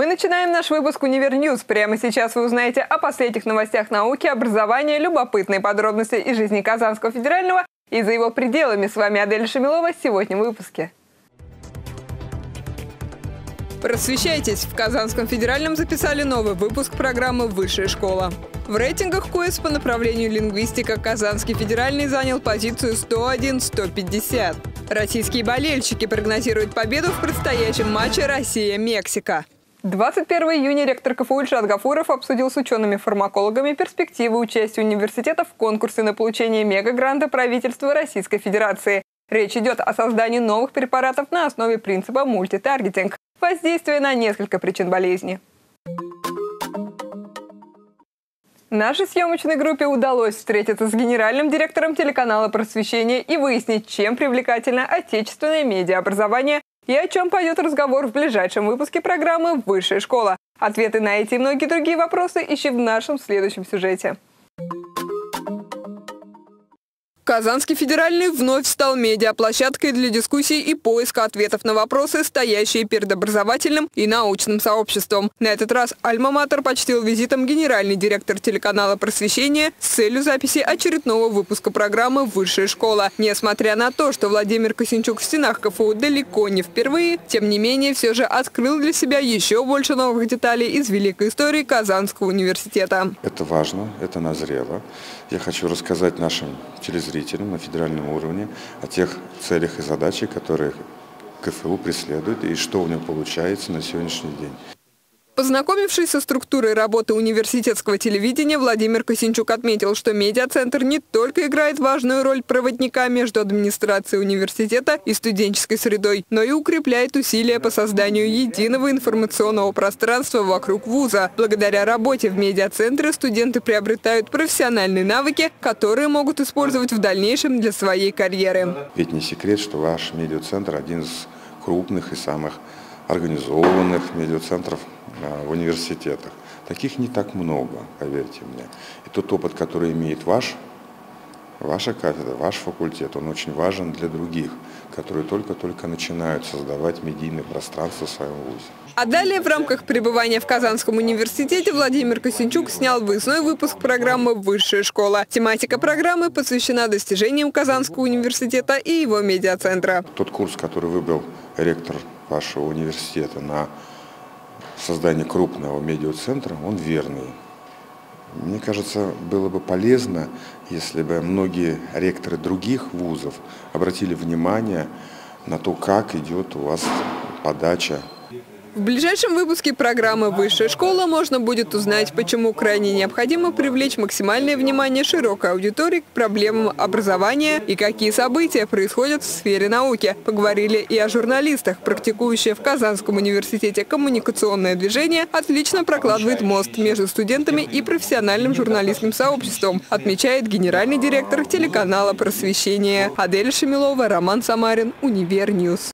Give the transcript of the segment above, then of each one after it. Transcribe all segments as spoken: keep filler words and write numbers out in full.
Мы начинаем наш выпуск «Универньюз». Прямо сейчас вы узнаете о последних новостях науки, образования, любопытные подробности из жизни Казанского федерального и за его пределами. С вами Адель Шамилова. Сегодня в выпуске. Просвещайтесь! В Казанском федеральном записали новый выпуск программы «Высшая школа». В рейтингах кью эс по направлению лингвистика Казанский федеральный занял позицию сто один — сто пятьдесят. Российские болельщики прогнозируют победу в предстоящем матче Россия-Мексика. двадцать первого июня ректор КФУ Ильшат Гафуров обсудил с учеными-фармакологами перспективы участия университета в конкурсе на получение мегагранта правительства Российской Федерации. Речь идет о создании новых препаратов на основе принципа мультитаргетинг, воздействие на несколько причин болезни. Нашей съемочной группе удалось встретиться с генеральным директором телеканала «Просвещение» и выяснить, чем привлекательно отечественное медиаобразование и о чем пойдет разговор в ближайшем выпуске программы «Высшая школа». Ответы на эти и многие другие вопросы ищи в нашем следующем сюжете. Казанский федеральный вновь стал медиаплощадкой для дискуссий и поиска ответов на вопросы, стоящие перед образовательным и научным сообществом. На этот раз «Альма-Матер» почтил визитом генеральный директор телеканала «Просвещение» с целью записи очередного выпуска программы «Высшая школа». Несмотря на то, что Владимир Косинчук в стенах КФУ далеко не впервые, тем не менее все же открыл для себя еще больше новых деталей из великой истории Казанского университета. Это важно, это назрело. Я хочу рассказать нашим телезрителям на федеральном уровне о тех целях и задачах, которые КФУ преследует и что у него получается на сегодняшний день. Познакомившись со структурой работы университетского телевидения, Владимир Косинчук отметил, что медиацентр не только играет важную роль проводника между администрацией университета и студенческой средой, но и укрепляет усилия по созданию единого информационного пространства вокруг вуза. Благодаря работе в медиацентре студенты приобретают профессиональные навыки, которые могут использовать в дальнейшем для своей карьеры. Ведь не секрет, что ваш медиацентр один из крупных и самых организованных медиацентров в университетах. Таких не так много, поверьте мне. И тот опыт, который имеет ваш, ваша кафедра, ваш факультет, он очень важен для других, которые только-только начинают создавать медийное пространство в своем вузе. А далее в рамках пребывания в Казанском университете Владимир Косинчук снял выездной выпуск программы «Высшая школа». Тематика программы посвящена достижениям Казанского университета и его медиацентра. Тот курс, который выбрал ректор вашего университета на создание крупного медиацентра, он верный. Мне кажется, было бы полезно, если бы многие ректоры других вузов обратили внимание на то, как идет у вас подача. В ближайшем выпуске программы «Высшая школа» можно будет узнать, почему крайне необходимо привлечь максимальное внимание широкой аудитории к проблемам образования и какие события происходят в сфере науки. Поговорили и о журналистах. Практикующее в Казанском университете коммуникационное движение отлично прокладывает мост между студентами и профессиональным журналистским сообществом, отмечает генеральный директор телеканала «Просвещение». Адель Шамилова, Роман Самарин, Универньюз.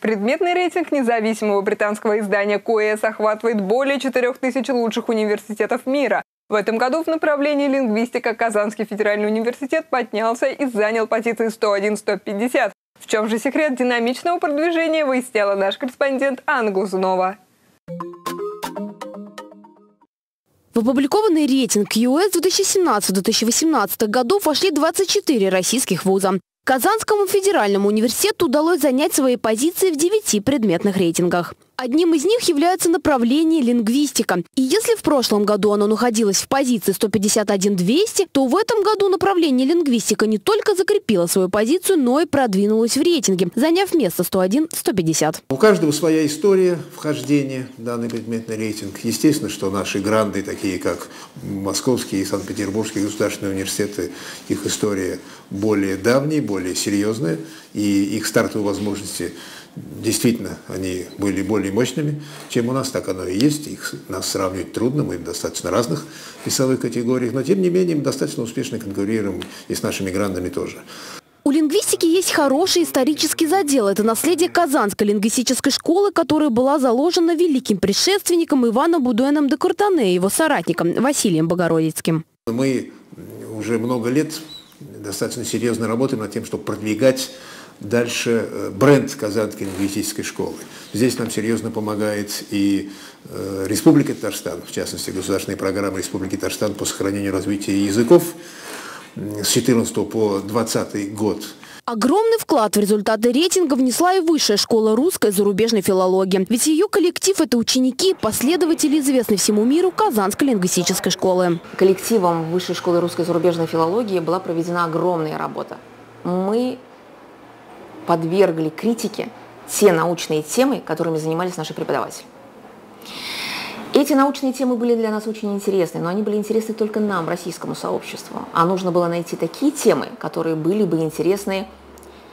Предметный рейтинг независимого британского издания кью эс охватывает более четырёх тысяч лучших университетов мира. В этом году в направлении лингвистика Казанский федеральный университет поднялся и занял позиции сто один — сто пятьдесят. В чем же секрет динамичного продвижения, выясняла наш корреспондент Анна Глазунова. В опубликованный рейтинг кью эс две тысячи семнадцатого — две тысячи восемнадцатого годов вошли двадцать четыре российских вуза. Казанскому федеральному университету удалось занять свои позиции в девяти предметных рейтингах. Одним из них является направление лингвистика. И если в прошлом году оно находилось в позиции сто пятьдесят один — двести, то в этом году направление лингвистика не только закрепило свою позицию, но и продвинулось в рейтинге, заняв место сто один — сто пятьдесят. У каждого своя история вхождения в данный предметный рейтинг. Естественно, что наши гранды, такие как Московский и Санкт-Петербургский государственные университеты, их история более давняя, более серьезная, и их стартовые возможности действительно, они были более мощными, чем у нас, так оно и есть. Их нас сравнивать трудно, мы в достаточно разных весовых категориях, но тем не менее мы достаточно успешно конкурируем и с нашими грандами тоже. У лингвистики есть хороший исторический задел. Это наследие Казанской лингвистической школы, которая была заложена великим предшественником Иваном Будуэном де и его соратником Василием Богородицким. Мы уже много лет достаточно серьезно работаем над тем, чтобы продвигать Дальше бренд Казанской лингвистической школы. Здесь нам серьезно помогает и Республика Татарстан, в частности, государственные программы Республики Татарстан по сохранению и развитию языков с две тысячи четырнадцатого по две тысячи двадцатый год. Огромный вклад в результаты рейтинга внесла и Высшая школа русской и зарубежной филологии. Ведь ее коллектив – это ученики и последователи известной всему миру Казанской лингвистической школы. Коллективом Высшей школы русской и зарубежной филологии была проведена огромная работа. Мы подвергли критике те научные темы, которыми занимались наши преподаватели. Эти научные темы были для нас очень интересны, но они были интересны только нам, российскому сообществу. А нужно было найти такие темы, которые были бы интересны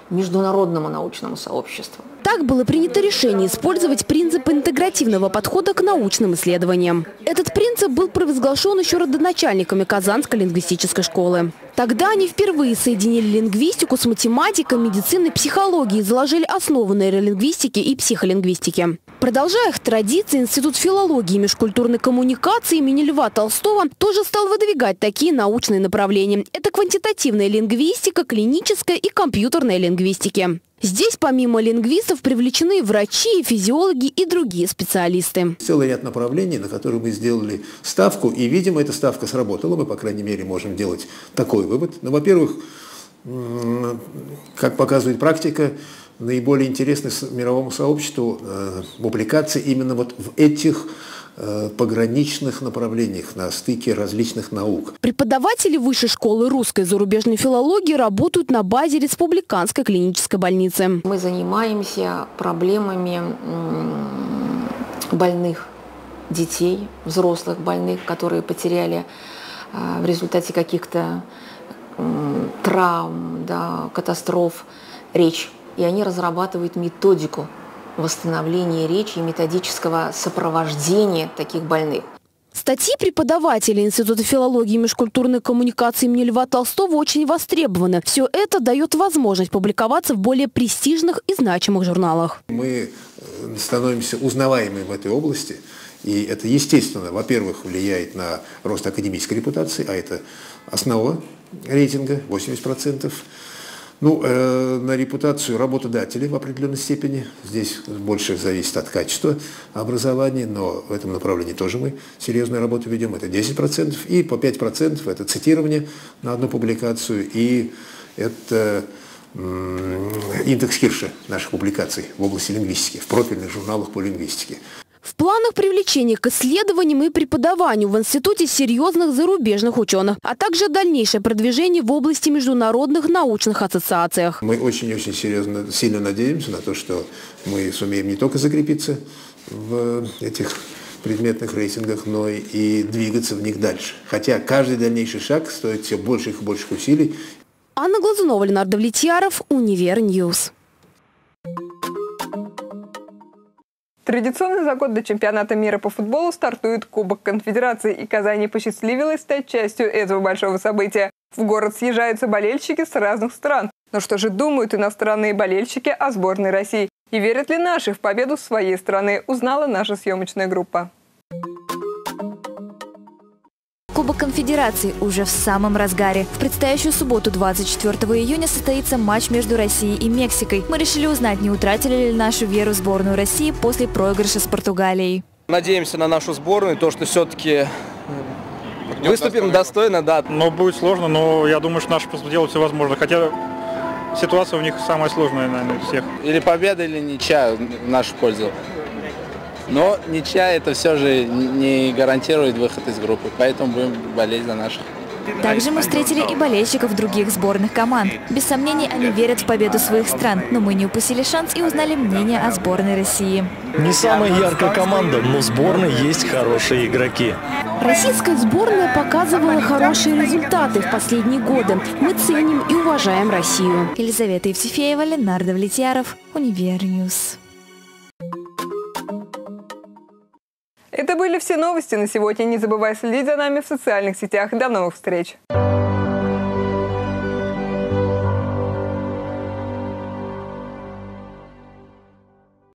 международному научному сообществу. Так было принято решение использовать принцип интегративного подхода к научным исследованиям. Этот принцип был провозглашен еще родоначальниками Казанской лингвистической школы. Тогда они впервые соединили лингвистику с математикой, медициной, психологией, заложили основы нейролингвистики и психолингвистики. Продолжая их традиции, Институт филологии и межкультурной коммуникации имени Льва Толстого тоже стал выдвигать такие научные направления. Это квантитативная лингвистика, клиническая и компьютерная лингвистики. Здесь помимо лингвистов привлечены врачи, физиологи и другие специалисты. Целый ряд направлений, на которые мы сделали ставку, и, видимо, эта ставка сработала. Мы, по крайней мере, можем делать такой вывод. Но, во-первых, как показывает практика, наиболее интересны мировому сообществу публикации именно вот в этих пограничных направлениях на стыке различных наук. Преподаватели Высшей школы русской и зарубежной филологии работают на базе Республиканской клинической больницы. Мы занимаемся проблемами больных детей, взрослых больных, которые потеряли в результате каких-то травм, да, катастроф речь. И они разрабатывают методику восстановления речи и методического сопровождения таких больных. Статьи преподавателей Института филологии и межкультурной коммуникации имени Льва Толстого очень востребованы. Все это дает возможность публиковаться в более престижных и значимых журналах. Мы становимся узнаваемыми в этой области. И это, естественно, во-первых, влияет на рост академической репутации, а это основа рейтинга, восемьдесят процентов. Ну, э, на репутацию работодателей в определенной степени. Здесь больше зависит от качества образования, но в этом направлении тоже мы серьезную работу ведем. Это десять процентов и по пять процентов это цитирование на одну публикацию и это индекс Хирша наших публикаций в области лингвистики, в профильных журналах по лингвистике. В планах привлечения к исследованиям и преподаванию в институте серьезных зарубежных ученых, а также дальнейшее продвижение в области международных научных ассоциациях. Мы очень-очень серьезно, сильно надеемся на то, что мы сумеем не только закрепиться в этих предметных рейтингах, но и двигаться в них дальше. Хотя каждый дальнейший шаг стоит все больших и больших усилий. Анна Глазунова, Линар Давлетьяров, Универньюз. Традиционно за год до чемпионата мира по футболу стартует Кубок Конфедерации, и Казани посчастливилось стать частью этого большого события. В город съезжаются болельщики с разных стран. Но что же думают иностранные болельщики о сборной России? И верят ли наши в победу своей страны, узнала наша съемочная группа. Кубок Конфедерации уже в самом разгаре. В предстоящую субботу, двадцать четвёртого июня, состоится матч между Россией и Мексикой. Мы решили узнать, не утратили ли нашу веру в сборную России после проигрыша с Португалией. Надеемся на нашу сборную, то, что все-таки выступим достойно. Да. Но будет сложно, но я думаю, что наши сделают все возможное. Хотя ситуация у них самая сложная, наверное, у всех. Или победа, или ничья в нашу пользу. Но ничья это все же не гарантирует выход из группы, поэтому будем болеть за наших. Также мы встретили и болельщиков других сборных команд. Без сомнений, они верят в победу своих стран, но мы не упустили шанс и узнали мнение о сборной России. Не самая яркая команда, но в сборной есть хорошие игроки. Российская сборная показывала хорошие результаты в последние годы. Мы ценим и уважаем Россию. Елизавета Евсефеева, Линар Давлетьяров, Универньюз. Это были все новости на сегодня. Не забывай следить за нами в социальных сетях. До новых встреч!